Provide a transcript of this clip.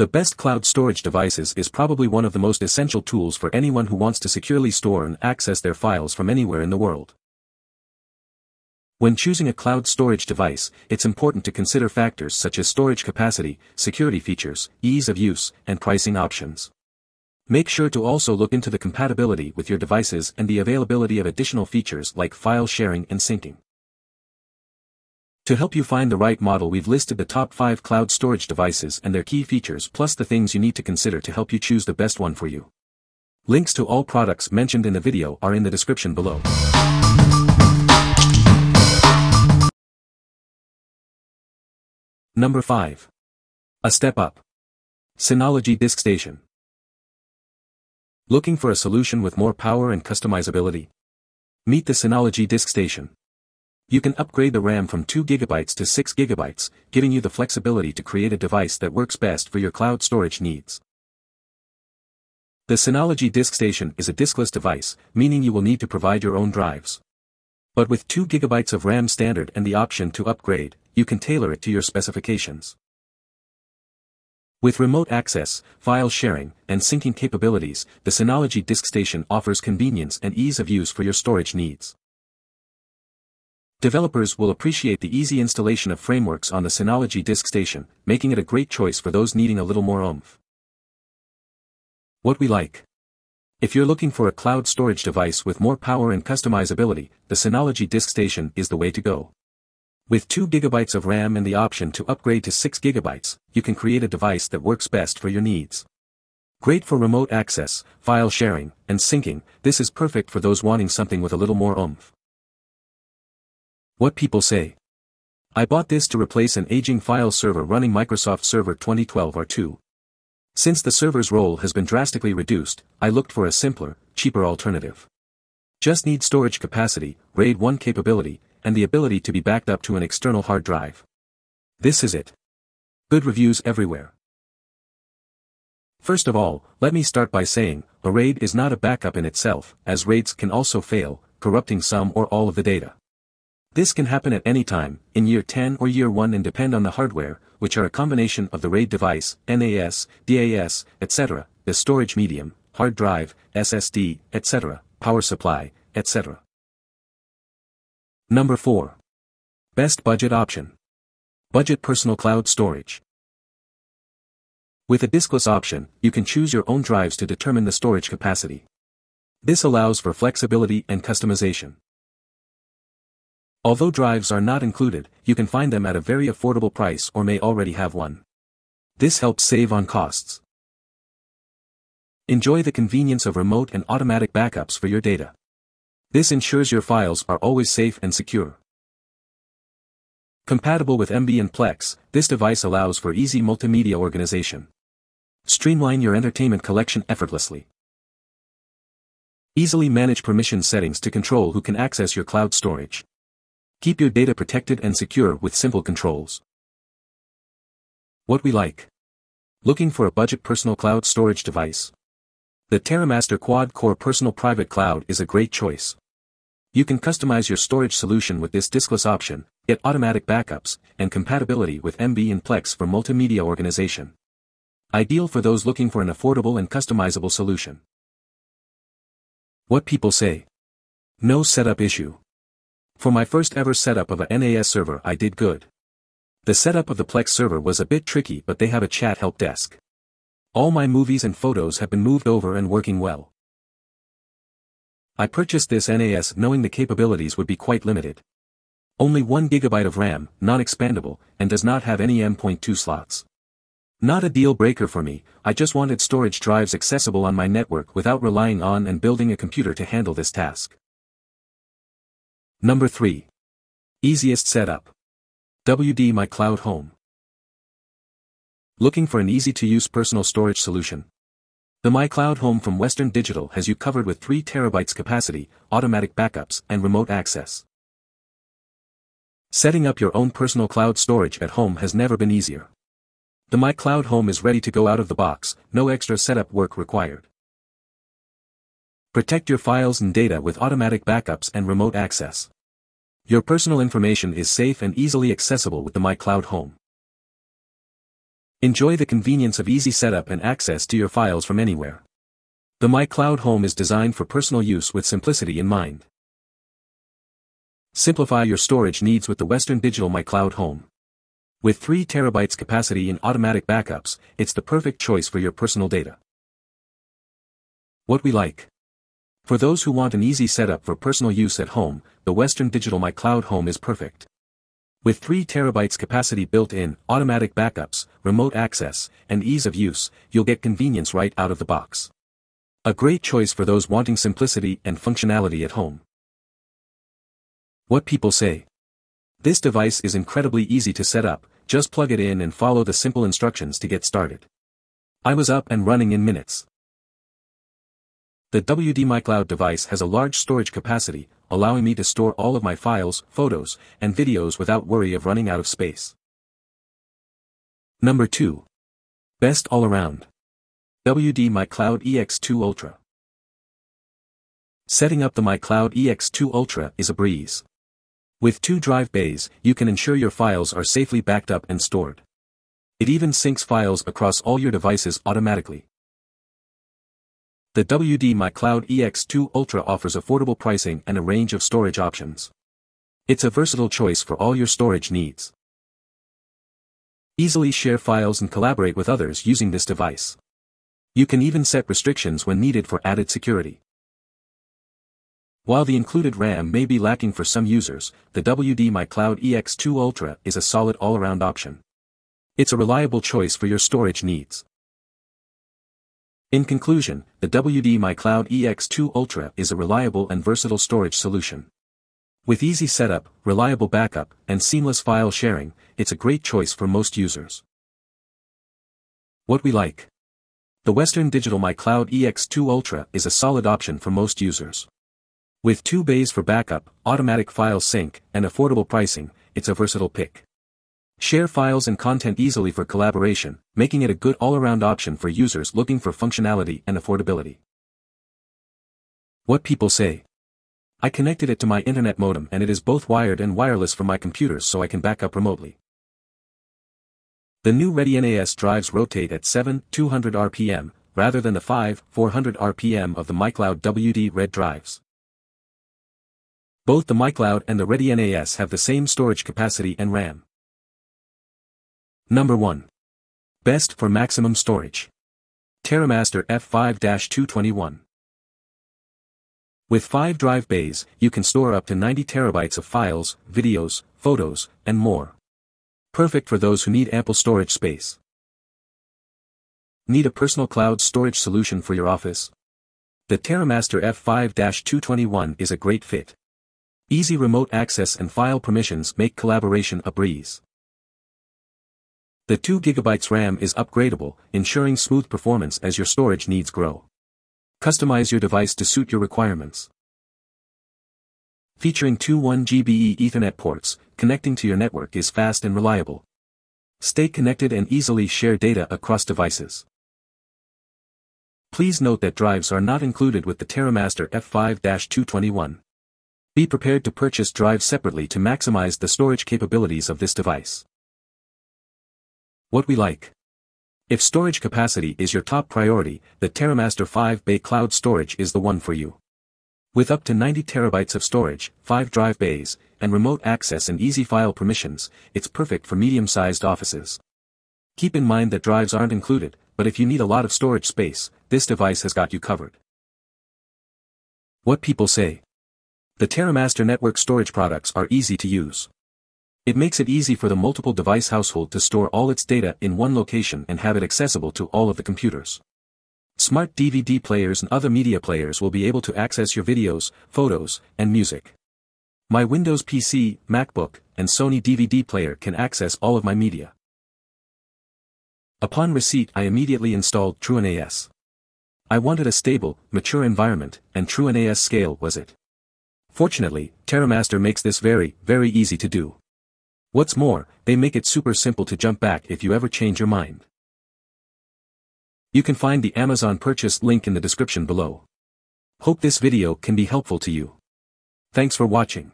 The best cloud storage devices is probably one of the most essential tools for anyone who wants to securely store and access their files from anywhere in the world. When choosing a cloud storage device, it's important to consider factors such as storage capacity, security features, ease of use, and pricing options. Make sure to also look into the compatibility with your devices and the availability of additional features like file sharing and syncing. To help you find the right model, we've listed the top 5 cloud storage devices and their key features plus the things you need to consider to help you choose the best one for you. Links to all products mentioned in the video are in the description below. Number 5. A step up. Synology DiskStation. Looking for a solution with more power and customizability? Meet the Synology DiskStation. You can upgrade the RAM from 2 GB to 6 GB, giving you the flexibility to create a device that works best for your cloud storage needs. The Synology DiskStation is a diskless device, meaning you will need to provide your own drives. But with 2 GB of RAM standard and the option to upgrade, you can tailor it to your specifications. With remote access, file sharing, and syncing capabilities, the Synology DiskStation offers convenience and ease of use for your storage needs. Developers will appreciate the easy installation of frameworks on the Synology DiskStation, making it a great choice for those needing a little more oomph. What we like. If you're looking for a cloud storage device with more power and customizability, the Synology DiskStation is the way to go. With 2 GB of RAM and the option to upgrade to 6 GB, you can create a device that works best for your needs. Great for remote access, file sharing, and syncing, this is perfect for those wanting something with a little more oomph. What people say. I bought this to replace an aging file server running Microsoft Server 2012 R2. Since the server's role has been drastically reduced, I looked for a simpler, cheaper alternative. Just need storage capacity, RAID 1 capability, and the ability to be backed up to an external hard drive. This is it. Good reviews everywhere. First of all, let me start by saying, a RAID is not a backup in itself, as RAIDs can also fail, corrupting some or all of the data. This can happen at any time, in year 10 or year 1 and depend on the hardware, which are a combination of the RAID device, NAS, DAS, etc., the storage medium, hard drive, SSD, etc., power supply, etc. Number 4. Best budget option. Budget personal cloud storage. With a diskless option, you can choose your own drives to determine the storage capacity. This allows for flexibility and customization. Although drives are not included, you can find them at a very affordable price or may already have one. This helps save on costs. Enjoy the convenience of remote and automatic backups for your data. This ensures your files are always safe and secure. Compatible with Emby and Plex, this device allows for easy multimedia organization. Streamline your entertainment collection effortlessly. Easily manage permission settings to control who can access your cloud storage. Keep your data protected and secure with simple controls. What we like. Looking for a budget personal cloud storage device? The Terramaster Quad-Core Personal Private Cloud is a great choice. You can customize your storage solution with this diskless option, get automatic backups, and compatibility with Emby and Plex for multimedia organization. Ideal for those looking for an affordable and customizable solution. What people say. No setup issue. For my first ever setup of a NAS server, I did good. The setup of the Plex server was a bit tricky, but they have a chat help desk. All my movies and photos have been moved over and working well. I purchased this NAS knowing the capabilities would be quite limited. Only 1 GB of RAM, non-expandable, and does not have any M.2 slots. Not a deal breaker for me, I just wanted storage drives accessible on my network without relying on and building a computer to handle this task. Number 3. Easiest setup. WD My Cloud Home. Looking for an easy-to-use personal storage solution? The My Cloud Home from Western Digital has you covered with 3 TB capacity, automatic backups, and remote access. Setting up your own personal cloud storage at home has never been easier. The My Cloud Home is ready to go out of the box, no extra setup work required. Protect your files and data with automatic backups and remote access. Your personal information is safe and easily accessible with the My Cloud Home. Enjoy the convenience of easy setup and access to your files from anywhere. The My Cloud Home is designed for personal use with simplicity in mind. Simplify your storage needs with the Western Digital My Cloud Home. With 3 TB capacity and automatic backups, it's the perfect choice for your personal data. What we like. For those who want an easy setup for personal use at home, the Western Digital My Cloud Home is perfect. With 3 TB capacity built in, automatic backups, remote access, and ease of use, you'll get convenience right out of the box. A great choice for those wanting simplicity and functionality at home. What people say. This device is incredibly easy to set up, just plug it in and follow the simple instructions to get started. I was up and running in minutes. The WD My Cloud device has a large storage capacity, allowing me to store all of my files, photos, and videos without worry of running out of space. Number 2. Best all around. WD My Cloud EX2 Ultra. Setting up the My Cloud EX2 Ultra is a breeze. With 2 drive bays, you can ensure your files are safely backed up and stored. It even syncs files across all your devices automatically. The WD My Cloud EX2 Ultra offers affordable pricing and a range of storage options. It's a versatile choice for all your storage needs. Easily share files and collaborate with others using this device. You can even set restrictions when needed for added security. While the included RAM may be lacking for some users, the WD My Cloud EX2 Ultra is a solid all-around option. It's a reliable choice for your storage needs. In conclusion, the WD My Cloud EX2 Ultra is a reliable and versatile storage solution. With easy setup, reliable backup, and seamless file sharing, it's a great choice for most users. What we like. The Western Digital My Cloud EX2 Ultra is a solid option for most users. With 2 bays for backup, automatic file sync, and affordable pricing, it's a versatile pick. Share files and content easily for collaboration, making it a good all-around option for users looking for functionality and affordability. What people say. I connected it to my internet modem and it is both wired and wireless from my computers, so I can back up remotely. The new ReadyNAS drives rotate at 7,200 RPM, rather than the 5,400 RPM of the MyCloud WD Red drives. Both the MyCloud and the ReadyNAS have the same storage capacity and RAM. Number 1. Best for maximum storage. TerraMaster F5-221. With 5 drive bays, you can store up to 90 TB of files, videos, photos, and more. Perfect for those who need ample storage space. Need a personal cloud storage solution for your office? The TerraMaster F5-221 is a great fit. Easy remote access and file permissions make collaboration a breeze. The 2 GB RAM is upgradable, ensuring smooth performance as your storage needs grow. Customize your device to suit your requirements. Featuring 2 1 GbE Ethernet ports, connecting to your network is fast and reliable. Stay connected and easily share data across devices. Please note that drives are not included with the TerraMaster F5-221. Be prepared to purchase drives separately to maximize the storage capabilities of this device. What we like. If storage capacity is your top priority, the TerraMaster 5-bay cloud storage is the one for you. With up to 90 TB of storage, 5 drive bays, and remote access and easy file permissions, it's perfect for medium-sized offices. Keep in mind that drives aren't included, but if you need a lot of storage space, this device has got you covered. What people say. The TerraMaster network storage products are easy to use. It makes it easy for the multiple device household to store all its data in one location and have it accessible to all of the computers. Smart DVD players and other media players will be able to access your videos, photos, and music. My Windows PC, MacBook, and Sony DVD player can access all of my media. Upon receipt, I immediately installed TrueNAS. I wanted a stable, mature environment, and TrueNAS scale was it. Fortunately, TerraMaster makes this very, very easy to do. What's more, they make it super simple to jump back if you ever change your mind. You can find the Amazon purchase link in the description below. Hope this video can be helpful to you. Thanks for watching.